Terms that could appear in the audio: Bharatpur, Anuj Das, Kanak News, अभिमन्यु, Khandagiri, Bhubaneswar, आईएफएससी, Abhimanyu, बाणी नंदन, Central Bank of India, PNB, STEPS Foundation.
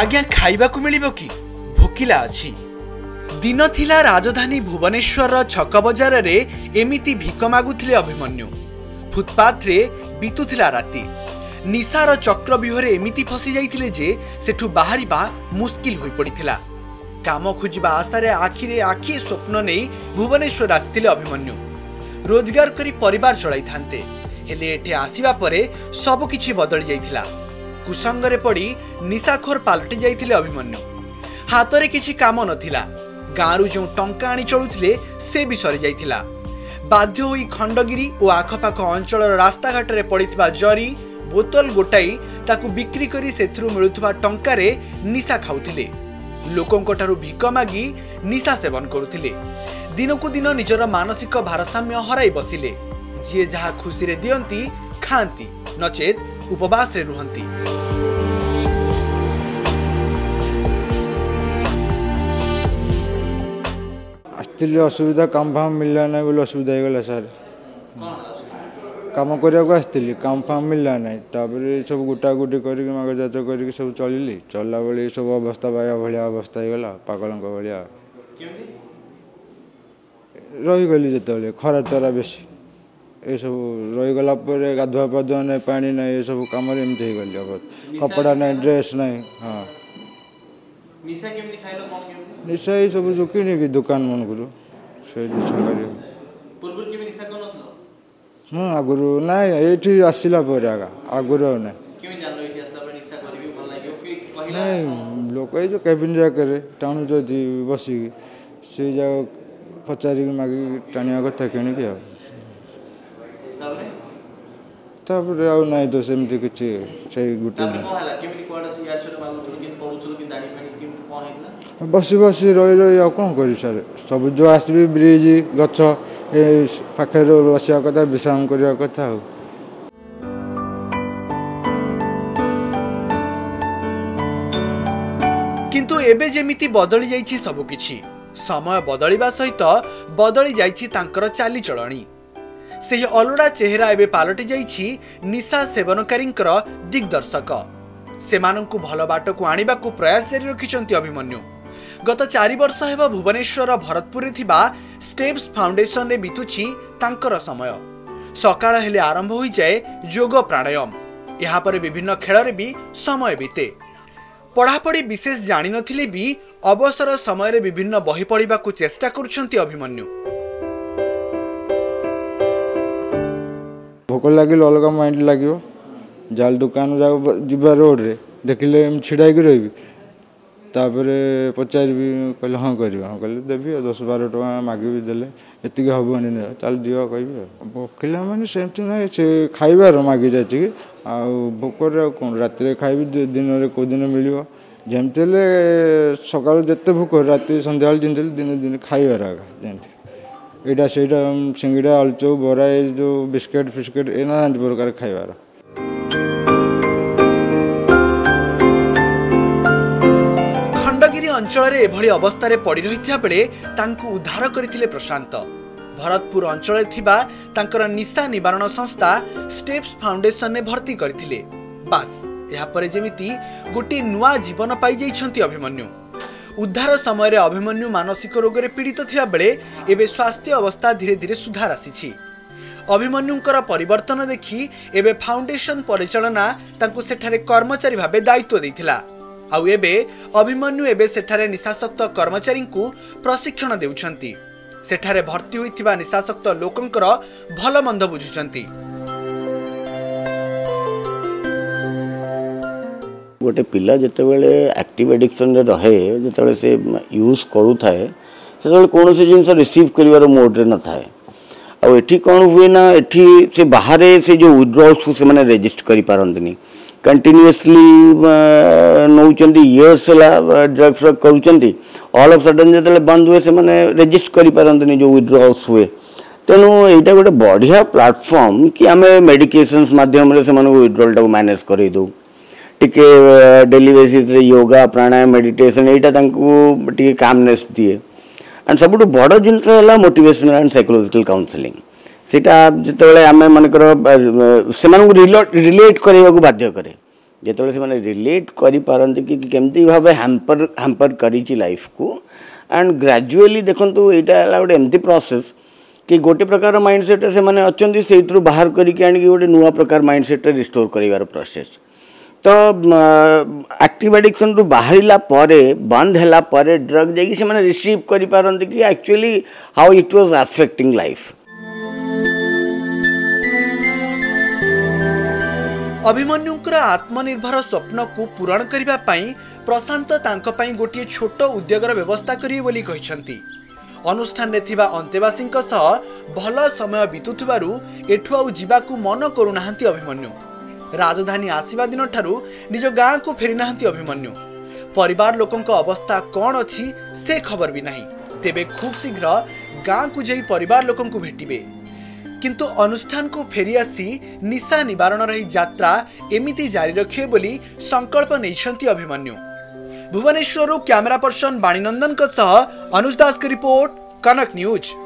आज्ञा खाइबा को मिलिबो कि भोकिला अछि। दिन थिला राजधानी भुवनेश्वर छक बजार रे एमिति भिक मागुथिले अभिमन्यु। फुटपाथ रे बीतुथिला राति। निशार चक्र विहरे एमिति फसी जाइथिले जे सेठु बाहरिबा मुश्किल होई पड़िथिला। काम खोजिबा आशारे आखिरे आखि स्वप्न नेई भुवनेश्वर आस्थिले अभिमन्यु। रोजगार करी परिवार चलाई थांते हेले एठे आसीबा परे सब किछि बदल जाइथिला। कुसंगरे पड़ी निशाखोर पालटी जाइथिले अभिमन्यु। हातरे किछि काम नथिला। गाँरु जो टंका आनी चलुथिले से भी सरी जाइथिला। बाध्य होई खंडगिरी और आखपाख अंचल रास्ता घाटरे पड़िथिबा जरी बोतल गोटाई ताकू बिक्री करी सेथरु मिलुथिबा टंकारे निशा खाउथिले। लोकंकठारु भिक मागी निशा सेवन करुथिले। दिनकु दिन निजर मानसिक भारसाम्य हराई बसिले। जे जहा खुशी रे दियंती खांती नचेत उपवास रे रुहंती। आस्तिले असुविधा काम फाम मिलला ना बोल असुविधा हो गेला सर। काम करिया को आस्तिले काम फाम मिलला ना ताबरे सब गुटा गुटी करिक मगजात करिक सब चलिली। चलला बेले सब अवस्था बाया भलिया अवस्था हो गेला पागलंक भलिया। केमदी रही गली जतले खरा तरा बेसी ए सब रही गला परे गाधवा पाधवा नै पानी नै ए सब काम रे एमते हो गेली। अब कपड़ा नै ड्रेस नै। हां निशा केमदी खाइलो कोन केमदी निशा ए सब जो किने की दुकान मन गुरु से निशा करियो। पूर्व के निशा कोन नथलो। हां गुरु नै एठी आसीला परे आगा आगुरो नै केमदी जानलो एठी आसला परे निशा करबी भल लागियो कि पहिला लोक ए जो केबिन जा करे टाउन जदी बसी से जा पचारि मागी टाणिया कथा किणिक आ ताबरे आउ नै तो सेमति किछि से गुटी ताबरे को हला केमिति कोड अछि यार सर मागु थुल किन पडुथुल किन दाडी पानी किन कोन हेतला बसी बसी रहि रहि आ कोन करि सर। सब जो आसीबे ब्रिज गछ ए पाखे रो बसिया कथा विश्राम करिया कथा हो। किंतु एबे जेमिति बदलि जाइछि सब किछि। समय बदलिबा सहित बदली जाइछि तांकर चालीचलणी। सेही अलुड़ा चेहरा एबे पालटी जाइछि निशा सेवनकारींकर दिग्दर्शक। सेमानंकु भल बाटकु आनिबाकु प्रयास जारी रखिछन्ति अभिमन्यु। गत 4 वर्ष हेबा भुवनेश्वर भरतपुर रे थिबा स्टेप्स फाउंडेशन रे बितुछि तांकर समय। सकाळ हेले आरंभ होई जाय योग प्राणायाम। यहाँ पर विभिन्न खेल रे भी समय बीते। पढ़ापढ़ी विशेष जानि नथिले भी अवसर समय रे विभिन्न बही पढ़ा को चेष्टा करुछन्ति अभिमन्यु। भोक लगे अलग माइंड लगे जाल दुकान जा रोड रे देखिले छिड़ाई रही पचार भी कहले हाँ कर हाँ कह देवी 10-12 टका मागे देले एति हबनी ना चल दि कह भोकिला माने सेमती ना से खाइबार मागे जाए आ भोक रात खाइबी दिन रे को दिन मिलियो जमते सका जिते भोक रात सन्ध्या दिन दिन खाइबार आगा जमी यहाँ से सिंगड़ा आलुचौ बरा ये जो बिस्किट फिस्किट ये नाना प्रकार खाइबार। खंडगिरी अंचल रे एभली अवस्था रे पड़ी रही बेले तांकु उद्धार करथिले प्रशांत। भरतपुर अंचल थिबा तांकर निशा निवारण संस्था स्टेप्स फाउंडेशन ने भर्ती करथिले। बास यापरे जेमिति गोटे नुआ जीवन पाई जाइछन्ति अभिमन्यु। उद्धार समय रे अभिमन्यु मानसिक रोग रे पीड़ित थिया बेले एबे स्वास्थ्य अवस्था धीरे धीरे सुधार आसीछि। अभिमन्युंकर परिवर्तन देखि एबे फाउंडेशन परिचालना तांकु सेठारे कर्मचारी भाबे दायित्व दैथिला। आउ एबे अभिमन्यु एबे सेठारे निशासक्त कर्मचारींकु प्रशिक्षण देउछन्ति। सेठारे भर्ती होइथिबा निशासक्त लोकंकर भलमंद बुझुछन्ति। गोटे पिला जितेबाला एक्टिव एडिक्शन रहे जिते से यूज करू थाए से कौन से जिन रिसीव कर मोड्रे न थाए आठ कौन हुए ना एठी से बाहर से जो विड्रॉल्स को से रेजिस्ट कर पारती कंटिन्यूअसली नौचंदी इयर्स ड्रग्स कर ऑल ऑफ सडन जिते बंद हुए से रेजिस्ट कर पारती जो विड्रॉल्स हुए। तेणु यहाँ गोटे बढ़िया प्लाटफर्म कि आम मेडिकेशन्स मध्यम से विड्रॉल मैनेज कर दू टिके डेली बेसिस रे योगा प्राणायाम मेडिटेशन एटा तांकु टिके कामनेस दिए। एंड सबुठ बड़ जिनस है मोटिवेशनल एंड साइकोलॉजिकल काउंसलिंग सेटा जिते आम मनकर से रिलेट करने को बाध्य करे जेतोले से माने रिलेट करि पारंती कि केमती भाबे हैम्पर करिछि लाइफ को एंड ग्रेजुअली देखंतु एटा हला गोटे एमती प्रोसेस कि गोटे प्रकार माइंडसेट से माने अछंती सेइतरु बाहर करिकि आनि कि गोटे नुवा प्रकार माइंडसेट रिस्टोर करिवार प्रोसेस। तो एक्टिव एडिक्शन रु बाहरिला पारे बंद हैला पारे ड्रग जेकि से माने रिसीव करि पारंती कि actually how it was affecting life. अभिमन्युंकर आत्मनिर्भर स्वप्न को पूरण करिबा पई प्रशांत तांको पई गोटे छोट उद्योगर व्यवस्था करी बोली कहिसंती। अनुष्ठान ने थिबा अंतेवासी सह भल समय बितुथिबारु एठु आउ जीवाकु मन करुनाहंती अभिमन्यु। राजधानी आसीबा दिन ठारु निज गाँ को फेरी नाहंती अभिमन्यु। परिवार लोकंक अवस्था कोन अछि से खबर भी नाही। तेबे खूब शीघ्र गाँ को जाई परिवार लोकंकु भेटिबे किंतु अनुष्ठान को फेरी आसी निशा निवारण रही यात्रा एमिति जारी रखे बोली संकल्प नैछंती अभिमन्यु। भुवनेश्वर कैमरा पर्सन बाणी नंदन सह अनुज दास की रिपोर्ट, कनक न्यूज।